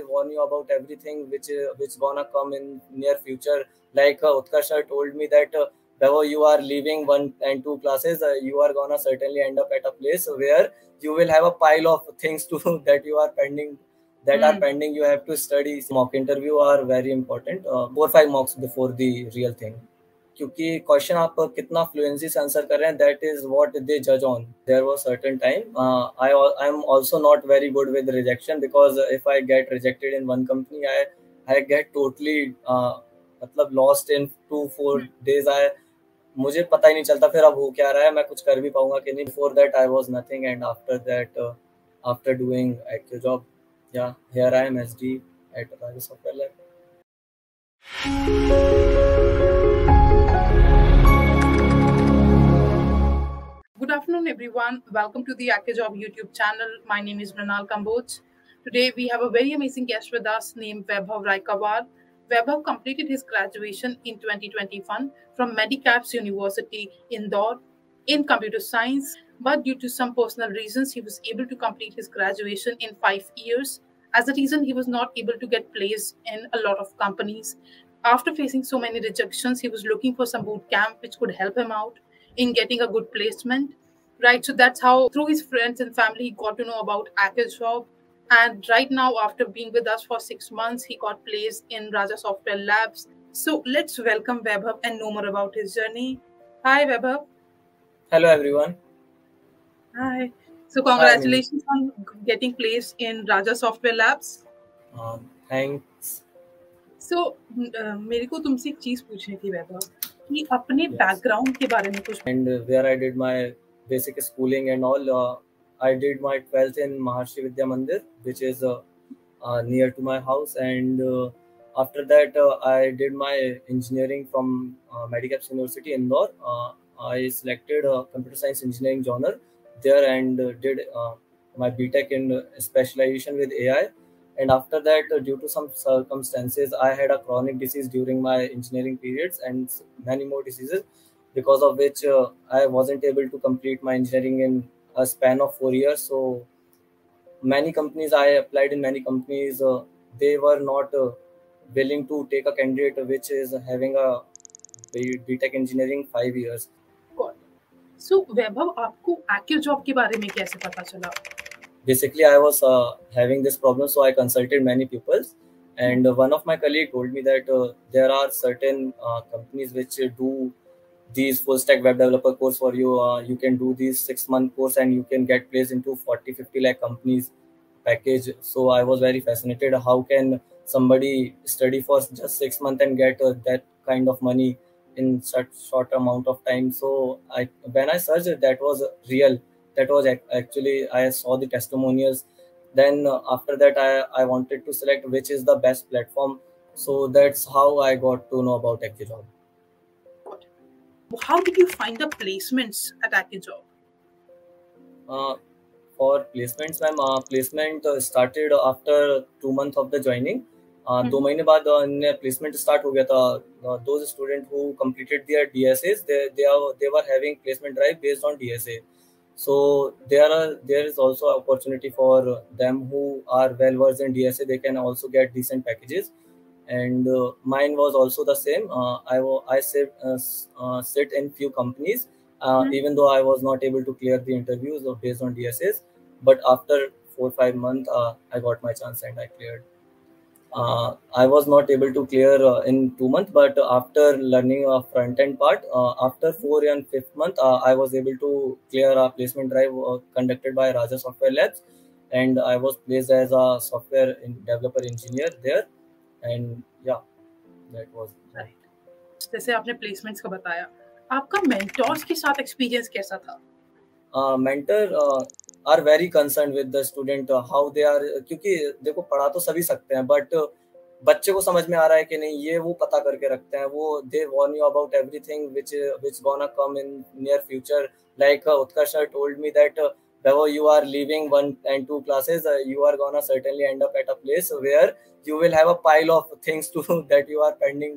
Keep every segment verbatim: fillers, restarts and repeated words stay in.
I warn you about everything which uh, which gonna come in near future. Like uh, Utkarsha told me that uh, whenever you are leaving one and two classes, uh, you are gonna certainly end up at a place where you will have a pile of things to that you are pending, that mm. are pending. You have to study. Mock interview are very important. Uh, four five mocks before the real thing. क्योंकि question आप कितना fluency से answer कर रहे हैं that is what they जज on there was certain time I I am also not very good with rejection because if I get rejected in one company I I get totally मतलब lost in two four days I मुझे पता ही नहीं चलता फिर अब हो क्या रहा है मैं कुछ कर भी पाऊंगा कि नहीं before that I was nothing and after that after doing AccioJob या here I am SD at Raja software labs. Good afternoon, everyone. Welcome to the AccioJob YouTube channel. My name is Mrinal Kamboj. Today, we have a very amazing guest with us named Vaibhav Raikawar. Vaibhav completed his graduation in twenty twenty-one from MediCaps University, Indore, in computer science. But due to some personal reasons, he was able to complete his graduation in five years. As a reason, he was not able to get placed in a lot of companies. After facing so many rejections, he was looking for some boot camp which could help him out in getting a good placement, right? So that's how, through his friends and family, he got to know about AccioJob. And right now, after being with us for six months, he got placed in Raja Software Labs. So let's welcome Vaibhav and know more about his journey. Hi, Vaibhav. Hello, everyone. Hi. So congratulations Hi. on getting placed in Raja Software Labs. Um, thanks. So, uh, मेरे को तुमसे एक चीज पूछनी थी, Vaibhav. अपने background yes. के बारे में कुछ and where I did my basic schooling and all I did my twelfth in Maharshi Vidya Mandir which is near to my house and after that I did my engineering from Medicaps university Indore I selected computer science engineering genre there and did my BTech in specialisation with AI and after that uh, due to some circumstances I had a chronic disease during my engineering periods and many more diseases because of which uh, I wasn't able to complete my engineering in a span of four years. So many companies I applied in many companies uh, they were not uh, willing to take a candidate which is having a B Tech engineering five years. God. So Vaibhav, aapko AccioJob ke bare mein kaise pata chala? Basically, I was uh, having this problem, so I consulted many pupils, and uh, one of my colleague told me that uh, there are certain uh, companies which uh, do these full stack web developer course for you. Uh, you can do these six month course, and you can get placed into forty, fifty lakh companies package. So I was very fascinated. How can somebody study for just six months and get uh, that kind of money in such short amount of time? So I, when I searched, that was real. That was actually, I saw the testimonials. Then uh, after that, I, I wanted to select which is the best platform. So that's how I got to know about AccioJob. Good. How did you find the placements at AccioJob? Uh, for placements, ma'am, uh, placement uh, started after two months of the joining. Uh, mm-hmm. Two months baad placement start ho gaya tha. Uh, those students who completed their D S As, they they, are, they were having placement drive based on D S A. So there are there is also opportunity for them who are well versed in D S A. They can also get decent packages, and uh, mine was also the same. Uh, I I sit uh, uh, sit in few companies, uh, mm-hmm. even though I was not able to clear the interviews based on D S As. But after four five months, uh, I got my chance and I cleared. Uh, I was not able to clear uh, in two months, but after learning a front end part, uh, after four and fifth month, uh, I was able to clear a placement drive uh, conducted by Raja Software Labs, and I was placed as a software in developer engineer there, and yeah, that was right. जैसे आपने placements का बताया, आपका mentors के साथ experience कैसा था? Uh, mentor. Uh, are very concerned with the student uh, how they are क्योंकि देखो पढ़ा तो सभी सकते हैं but uh, बच्चे को समझ में आ रहा है कि नहीं ये वो पता करके रखते हैं वो they warn you about everything which which gonna come in near future. Like uh, Utkarsha told me that uh, whenever you are leaving one and two classes uh, you are gonna certainly end up at a place where you will have a pile of things to that you are pending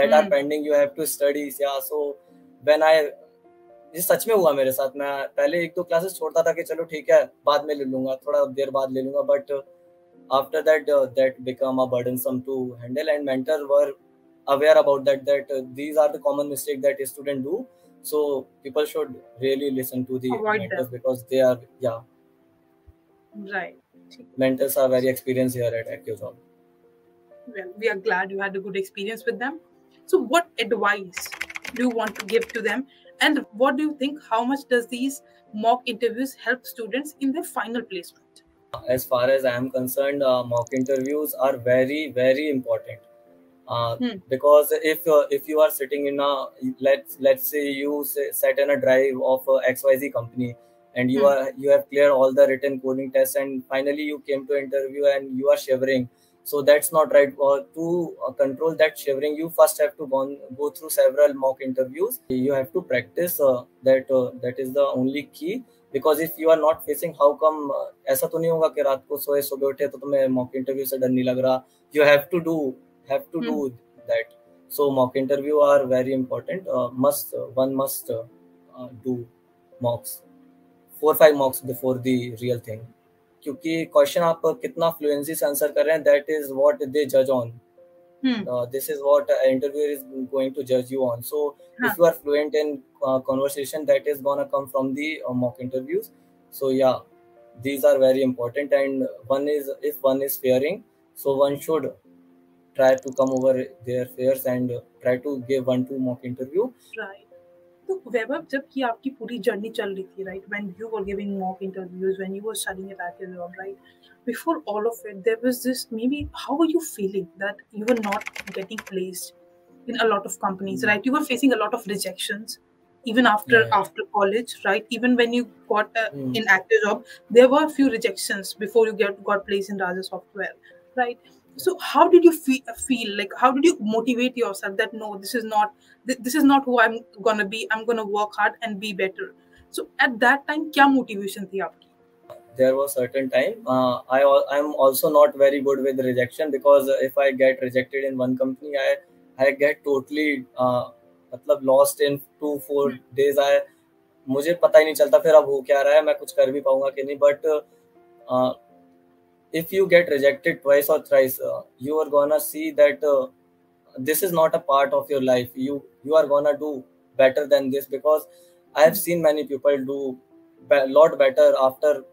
that mm. are pending you have to study. Yeah, so when I ये सच में हुआ मेरे साथ मैं पहले एक दो classes छोड़ता था कि चलो ठीक है बाद में ले लूंगा थोड़ा देर बाद ले लूंगा but after that uh, that become a burdensome to handle, and mentors were aware about that, that uh, these are the common mistakes that a student do. So people should really listen to the Avoid mentors them. because they are, yeah. Right. Mentors are very experienced here at AccioJob. Well, we are glad you had a good experience with them. So what advice do you want to give to them? And what do you think, how much does these mock interviews help students in their final placement? As far as I am concerned, uh, mock interviews are very, very important. Uh, hmm. Because if uh, if you are sitting in a, let's let's say you say, sat in a drive of a X Y Z company, and you hmm. are you have cleared all the written coding tests, and finally you came to interview and you are shivering. So that's not right. Uh, to uh, control that shivering, you first have to go, go through several mock interviews. You have to practice. Uh, that uh, that is the only key. Because if you are not facing, how come? ऐसा तो नहीं होगा कि रात को सोए सोए उठे तो तुम्हें mock interview से डर नहीं लग रहा. You have to do. have to hmm. do that. So mock interview are very important. Uh, must uh, one must uh, uh, do mocks, four five mocks before the real thing. Because question आप कितना fluency से answer कर रहे हैं, that is what they judge on. Hmm. Uh, this is what an interviewer is going to judge you on. So huh. if you are fluent in uh, conversation, that is gonna come from the uh, mock interviews. So yeah, these are very important. And one is, if one is fearing, so one should try to come over their fears and try to give one two mock interview. Right. So Vaibhav, जब कि आपकी पूरी journey चल रही थी, right? When you were giving mock interviews, when you were studying at AccioJob, right? Before all of it, there was this, maybe how were you feeling that you were not getting placed in a lot of companies, mm-hmm. right? You were facing a lot of rejections, even after yeah. after college, right? Even when you got uh, mm-hmm. in AccioJob, there were a few rejections before you get got placed in Raja Software, right? So how did you fe feel, like how did you motivate yourself that no, this is not th this is not who I'm gonna be, I'm gonna work hard and be better? So at that time kya motivation thi aapki? There was certain time uh, I I'm also not very good with rejection, because if I get rejected in one company, I I get totally uh, matlab lost in two four hmm. days. I मुझे पता ही नहीं चलता फिर अब हो क्या रहा है, मैं कुछ कर भी पाऊंगा कि नहीं. But uh, if you get rejected twice or thrice, uh, you are gonna see that uh, this is not a part of your life. You you are gonna do better than this, because I have seen many people do a be lot better after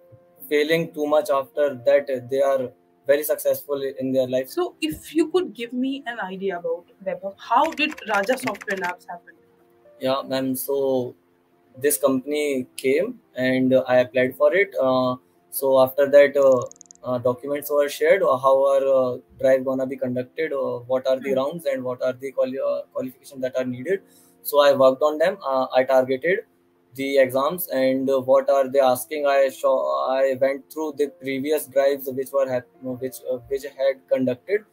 failing too much. After that, uh, they are very successful in their life. So, if you could give me an idea about Vaibhav, how did Raja Software Labs happen? Yeah, ma'am. So this company came and uh, I applied for it. Uh, so after that. Uh, Uh, documents were shared, or how are uh, drive gonna be conducted, or what are the rounds and what are the quali uh, qualifications that are needed. So I worked on them. Uh, I targeted the exams and uh, what are they asking. I show I went through the previous drives which were which uh, which had conducted.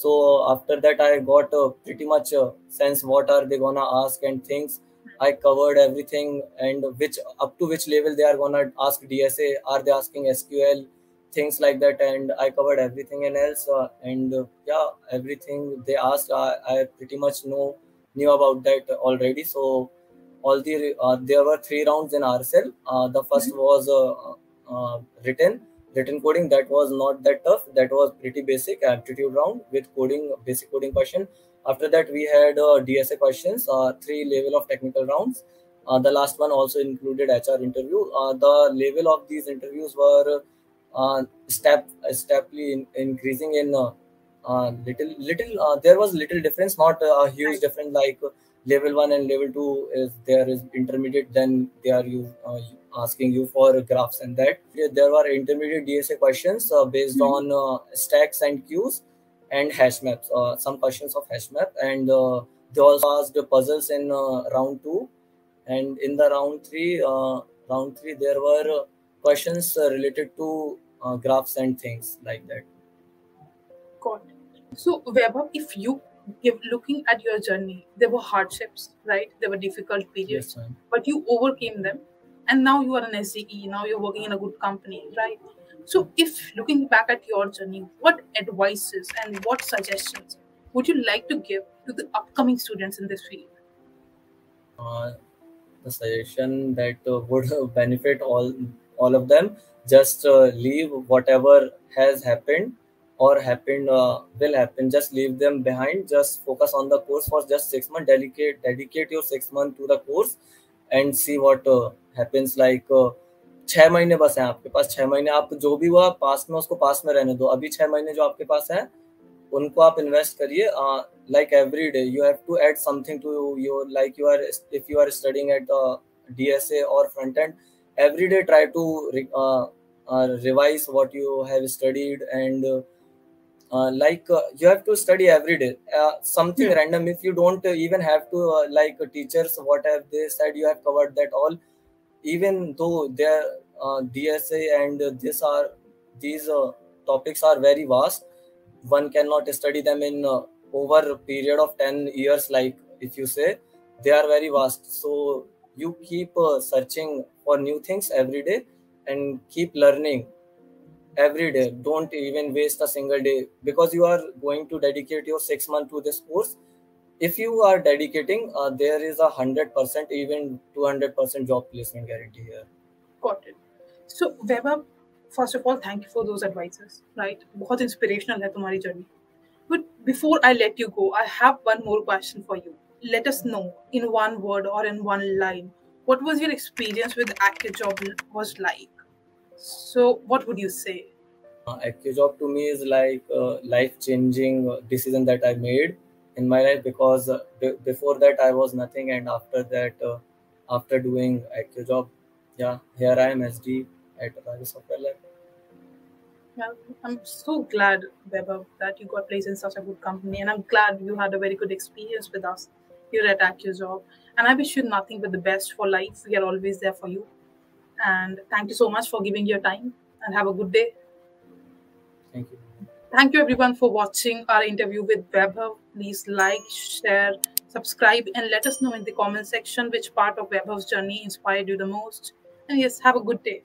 So after that, I got uh, pretty much uh, sense what are they gonna ask and things. I covered everything, and which up to which level they are gonna ask D S A. Are they asking S Q L? Things like that, and I covered everything and else, uh, and uh, yeah, everything they asked, uh, I pretty much know knew about that already. So, all the uh, there were three rounds in R S L. Uh, the first mm-hmm. was uh, uh, written written coding. That was not that tough. That was pretty basic aptitude round with coding, basic coding question. After that, we had uh, D S A questions, uh, three level of technical rounds. Uh, the last one also included H R interview. Uh, the level of these interviews were. Uh, Uh, step steply in, increasing in uh, uh, little little uh, there was little difference, not a huge difference, like level one and level two is there is intermediate, then they are you uh, asking you for graphs and that. There were intermediate D S A questions uh, based mm-hmm. on uh, stacks and queues and hash maps, uh, some questions of hash map, and uh, they also asked the puzzles in uh, round two, and in the round three uh, round three there were uh, questions uh, related to Uh, graphs and things like that. Got it. So Vaibhav, if you if looking at your journey, there were hardships, right? There were difficult periods, yes, but you overcame them, and now you are an S D E. Now you're working in a good company, right? So, if looking back at your journey, what advices and what suggestions would you like to give to the upcoming students in this field? Uh, the suggestion that uh, would benefit all all of them. Just uh, leave whatever has happened or happened uh, will happen. Just leave them behind. Just focus on the course for just six months. Dedicate dedicate your six months to the course and see what uh, happens. Like uh, छः महीने बस हैं आपके पास. छः महीने आप जो भी हुआ पास में उसको पास में रहने दो. अभी छः महीने जो आपके पास हैं उनको आप इन्वेस्ट करिए. Like every day you have to add something to your like you are if you are studying at D S A or front end, every day try to re uh, uh, revise what you have studied and uh, uh, like uh, you have to study every day uh, something yeah. random. If you don't even have to uh, like uh, teachers what have they said, you have covered that all. Even though their uh, D S A and uh, these are these uh, topics are very vast, one cannot study them in uh, over a period of ten years. Like if you say they are very vast, so you keep uh, searching for new things every day and keep learning every day. Don't even waste a single day, because you are going to dedicate your six months to this course. If you are dedicating, uh, there is a one hundred percent, even two hundred percent job placement guarantee here. Got it. So, Vaibhav, first of all, thank you for those advices, right? Bahut inspirational hai tumhari journey. But before I let you go, I have one more question for you. Let us know in one word or in one line, what was your experience with AccioJob was like? So what would you say? Uh, AccioJob to me is like a life-changing decision that I made in my life, because uh, before that I was nothing, and after that, uh, after doing AccioJob, yeah, here I am S D at Raja Software Labs. Well, I'm so glad, Vaibhav, that you got placed in such a good company, and I'm glad you had a very good experience with us here at AccioJob. And I wish you nothing but the best for life. We are always there for you. And thank you so much for giving your time, and have a good day. Thank you. Thank you everyone for watching our interview with Vaibhav. Please like, share, subscribe, and let us know in the comment section which part of Vaibhav's journey inspired you the most. And yes, have a good day.